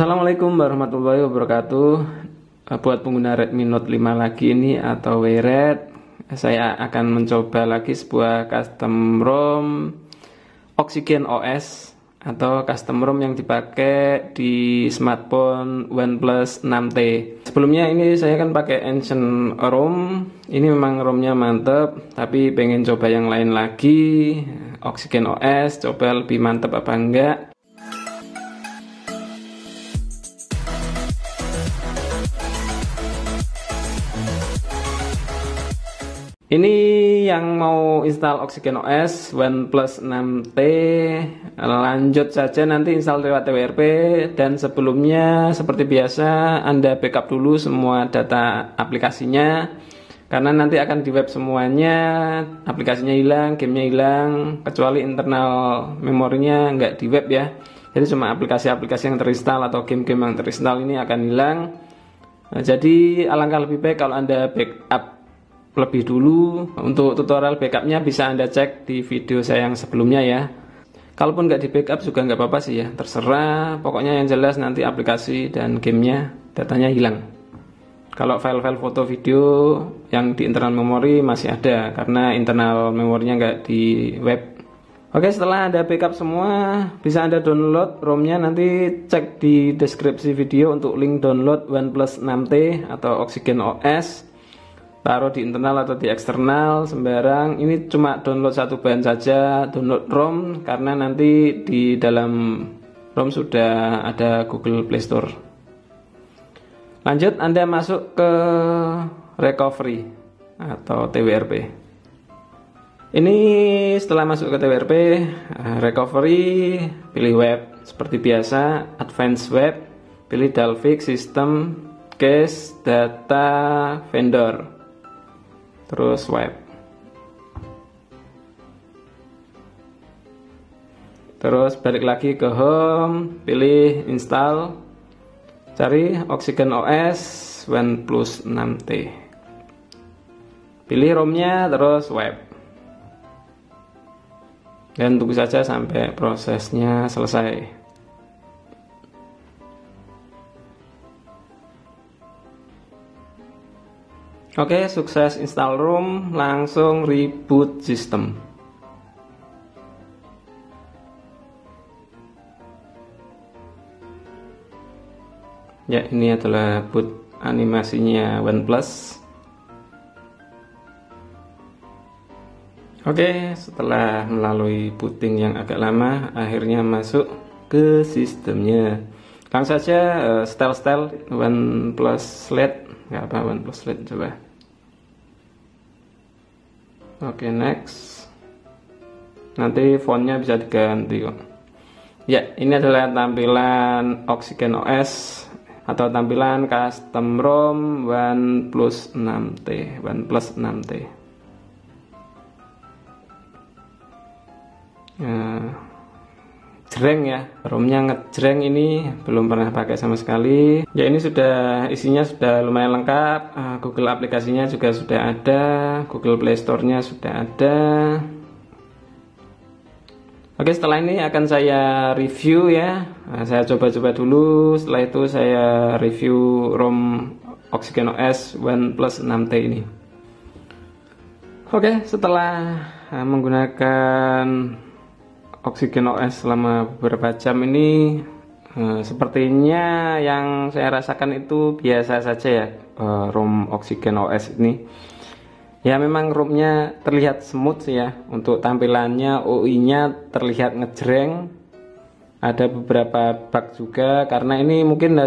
Assalamualaikum warahmatullahi wabarakatuh. Buat pengguna Redmi Note 5 lagi ini atau WRed, saya akan mencoba lagi sebuah custom ROM OxygenOS atau custom ROM yang dipakai di smartphone OnePlus 6T. Sebelumnya ini saya kan pakai Ancient ROM. Ini memang ROM-nya mantep, tapi pengen coba yang lain lagi, OxygenOS, coba lebih mantep apa enggak. Ini yang mau install OxygenOS OnePlus 6T, lanjut saja nanti install lewat TWRP. Dan sebelumnya seperti biasa Anda backup dulu semua data aplikasinya, karena nanti akan di wipe semuanya, aplikasinya hilang, gamenya hilang, kecuali internal memorinya nggak di wipe ya. Jadi cuma aplikasi-aplikasi yang terinstall atau game-game yang terinstall ini akan hilang. Nah, jadi alangkah lebih baik kalau Anda backup lebih dulu. Untuk tutorial backupnya bisa Anda cek di video saya yang sebelumnya ya. Kalaupun nggak di backup juga nggak apa-apa sih ya, terserah. Pokoknya yang jelas nanti aplikasi dan gamenya datanya hilang. Kalau file-file foto video yang di internal memori masih ada, karena internal memorinya nggak di web. Oke, setelah Anda backup semua, bisa Anda download ROM-nya. Nanti cek di deskripsi video untuk link download OnePlus 6T atau OxygenOS. Taruh di internal atau di eksternal sembarang. Ini cuma download satu bahan saja, download ROM, karena nanti di dalam ROM sudah ada Google Play Store. Lanjut, Anda masuk ke recovery atau TWRP. Ini setelah masuk ke TWRP, recovery, pilih web seperti biasa, advanced web, pilih Dalvik, sistem, cache, data, vendor, terus wipe, terus balik lagi ke home, pilih install, cari OxygenOS OnePlus 6T, pilih ROM-nya, terus wipe, dan tunggu saja sampai prosesnya selesai. Oke, sukses install ROM, langsung reboot sistem. Ya, ini adalah boot animasinya OnePlus. Oke, setelah melalui booting yang agak lama, akhirnya masuk ke sistemnya. Langsung saja style OnePlus LED. Nggak apa, OnePlus LED coba. Oke, next. Nanti fontnya bisa diganti kok. Ya, ini adalah tampilan OxygenOS atau tampilan custom ROM OnePlus 6T. Jreng ya, ROM-nya ngejreng, ini belum pernah pakai sama sekali. Ya, ini sudah isinya sudah lumayan lengkap. Google aplikasinya juga sudah ada, Google Play Store-nya sudah ada. Oke, setelah ini akan saya review ya. Saya coba-coba dulu, setelah itu saya review ROM OxygenOS OnePlus 6T ini. Oke, setelah menggunakan OxygenOS selama beberapa jam ini, sepertinya yang saya rasakan itu biasa saja ya. ROM OxygenOS ini ya memang ROM-nya terlihat smooth ya. Untuk tampilannya, UI-nya terlihat ngejreng. Ada beberapa bug juga, karena ini mungkin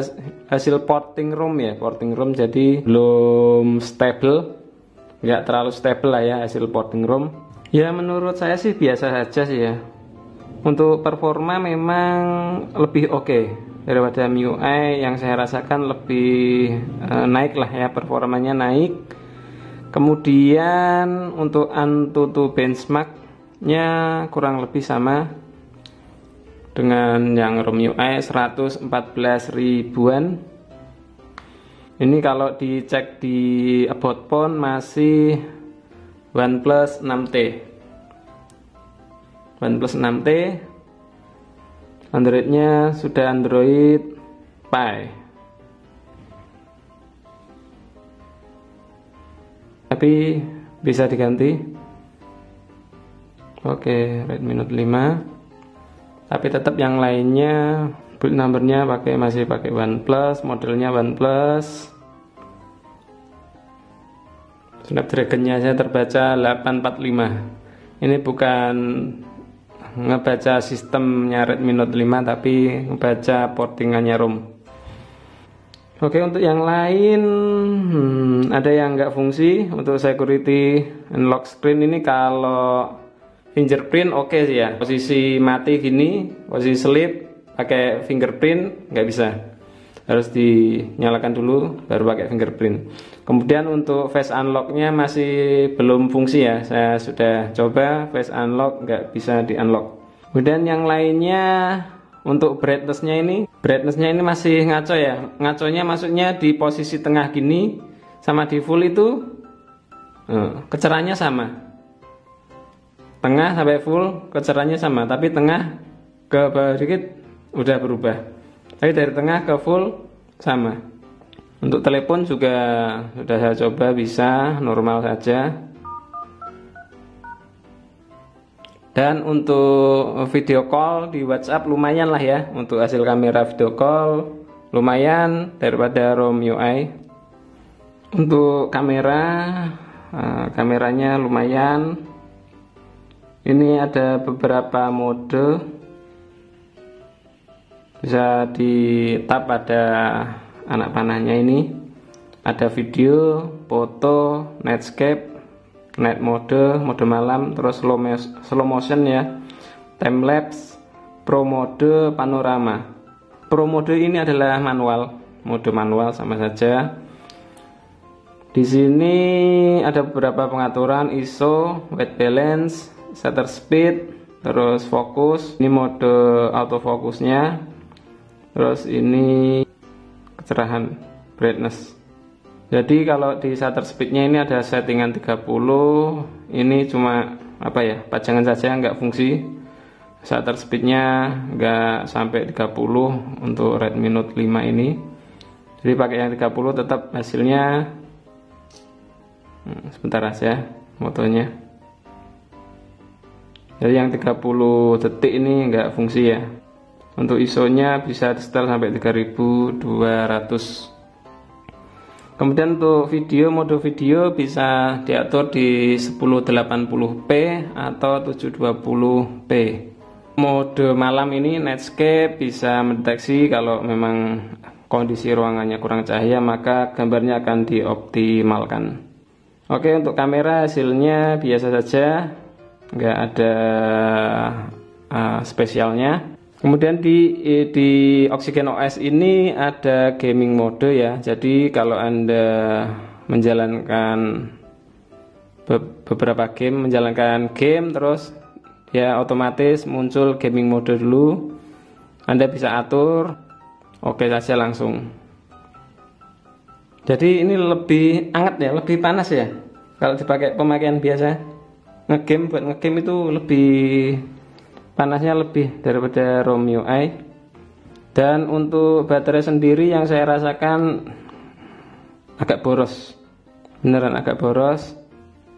hasil porting ROM, jadi belum stable, nggak terlalu stable lah ya hasil porting ROM. Ya menurut saya sih biasa saja sih ya. Untuk performa memang lebih oke daripada MIUI yang saya rasakan, lebih naik lah ya, performanya naik. Kemudian untuk Antutu benchmarknya kurang lebih sama dengan yang ROM MIUI 114.000-an. Ini kalau dicek di about phone masih OnePlus 6T. OnePlus 6T, Android-nya sudah Android Bye. Tapi bisa diganti. Oke, Redmi Note 5. Tapi tetap yang lainnya build numbernya masih pakai OnePlus, modelnya OnePlus. Snapdragon-nya saya terbaca 845. Ini bukan ngebaca sistemnya Redmi Note 5, tapi ngebaca portingannya ROM. Oke, untuk yang lain ada yang nggak fungsi. Untuk security and lock screen ini kalau fingerprint oke sih ya. Posisi mati gini, posisi sleep pakai fingerprint nggak bisa, harus dinyalakan dulu baru pakai fingerprint. Kemudian untuk face unlocknya masih belum fungsi ya, saya sudah coba face unlock nggak bisa di unlock. Kemudian yang lainnya untuk brightnessnya ini masih ngaco ya. Ngaconya maksudnya di posisi tengah gini sama di full itu kecerahannya sama. Tengah sampai full kecerahannya sama, tapi tengah ke bawah dikit udah berubah. Tapi dari tengah ke full sama. Untuk telepon juga sudah saya coba bisa normal saja. Dan untuk video call di WhatsApp lumayan lah ya, untuk hasil kamera video call lumayan daripada ROM UI. Untuk kamera, kameranya lumayan. Ini ada beberapa mode, bisa di tap pada anak panahnya ini. Ada video, foto, netscape, night mode, mode malam, terus slow motion ya, time lapse, pro mode, panorama. Pro mode ini adalah manual, mode manual sama saja. Di sini ada beberapa pengaturan ISO, white balance, shutter speed, terus fokus. Ini mode autofocusnya. Terus ini kecerahan, brightness. Jadi kalau di shutter speednya ini ada settingan 30, ini cuma pajangan saja, nggak fungsi. Shutter speednya nggak sampai 30 untuk Redmi Note 5 ini. Jadi pakai yang 30 tetap hasilnya. Sebentar aja fotonya. Jadi yang 30 detik ini nggak fungsi ya. Untuk ISO-nya bisa setel sampai 3200. Kemudian untuk video, mode video bisa diatur di 1080p atau 720p. Mode malam ini netscape bisa mendeteksi kalau memang kondisi ruangannya kurang cahaya, maka gambarnya akan dioptimalkan. Oke, untuk kamera hasilnya biasa saja, nggak ada spesialnya. Kemudian di OxygenOS ini ada gaming mode ya. Jadi kalau Anda menjalankan beberapa game terus ya otomatis muncul gaming mode dulu. Anda bisa atur oke saja langsung. Jadi ini lebih hangat ya, lebih panas ya. Kalau dipakai pemakaian biasa, ngegame, buat ngegame itu lebih panasnya lebih daripada ROM UI. Dan untuk baterai sendiri yang saya rasakan agak boros, beneran agak boros.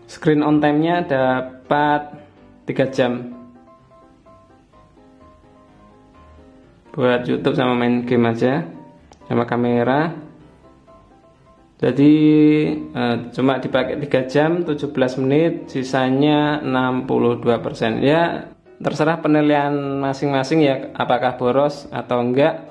Screen on time nya dapat 3 jam buat YouTube sama main game aja sama kamera. Jadi cuma dipakai 3 jam 17 menit, sisanya 62% ya. Terserah penilaian masing-masing ya, apakah boros atau enggak.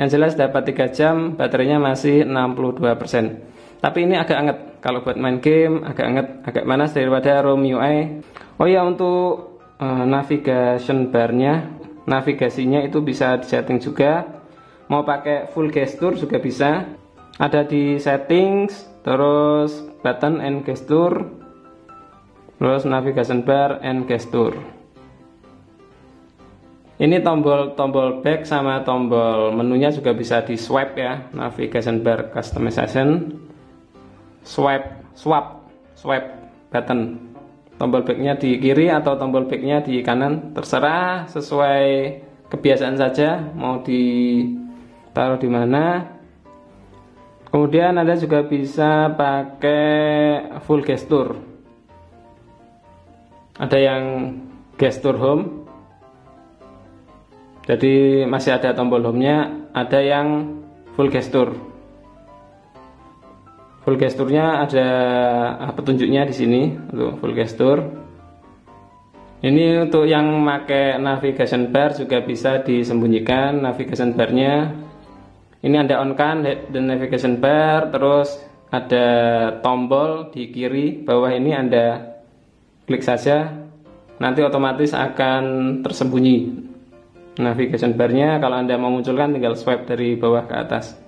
Yang jelas dapat 3 jam, baterainya masih 62%. Tapi ini agak anget, kalau buat main game agak anget, agak panas daripada ROM UI. Oh ya, untuk navigation bar-nya, navigasinya itu bisa disetting juga. Mau pakai full gesture juga bisa. Ada di settings, terus button and gesture, terus navigation bar and gesture. Ini tombol back sama tombol menunya juga bisa di swipe ya. Navigation bar customization, swipe button. Tombol backnya di kiri atau tombol backnya di kanan, terserah sesuai kebiasaan saja. Mau di taruh di mana. Kemudian Anda juga bisa pakai full gesture. Ada yang gesture home, jadi masih ada tombol home-nya. Ada yang full gesture. Full gesture-nya ada petunjuknya di sini untuk full gesture. Ini untuk yang pakai navigation bar juga bisa disembunyikan navigation bar-nya. Ini Anda on kan dan navigation bar, terus ada tombol di kiri bawah ini, Anda klik saja, nanti otomatis akan tersembunyi navigation bar-nya. Kalau Anda mau munculkan tinggal swipe dari bawah ke atas.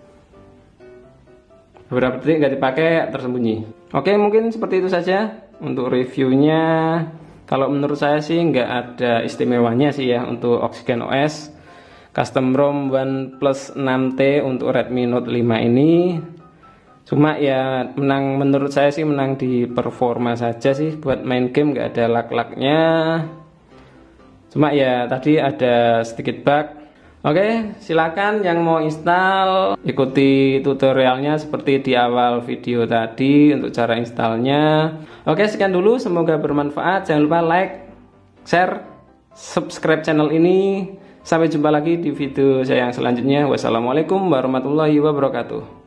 Beberapa detik nggak dipakai, tersembunyi. Oke, mungkin seperti itu saja untuk reviewnya. Kalau menurut saya sih nggak ada istimewanya sih ya untuk OxygenOS Custom ROM OnePlus 6T untuk Redmi Note 5 ini. Cuma ya menang, menurut saya sih menang di performa saja sih. Buat main game nggak ada lag-lagnya. Cuma ya tadi ada sedikit bug. Oke, silakan yang mau install ikuti tutorialnya seperti di awal video tadi untuk cara installnya. Oke, sekian dulu, semoga bermanfaat. Jangan lupa like, share, subscribe channel ini. Sampai jumpa lagi di video saya yang selanjutnya. Wassalamualaikum warahmatullahi wabarakatuh.